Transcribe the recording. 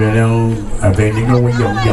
Về đâu, về những nơi dòng dòng.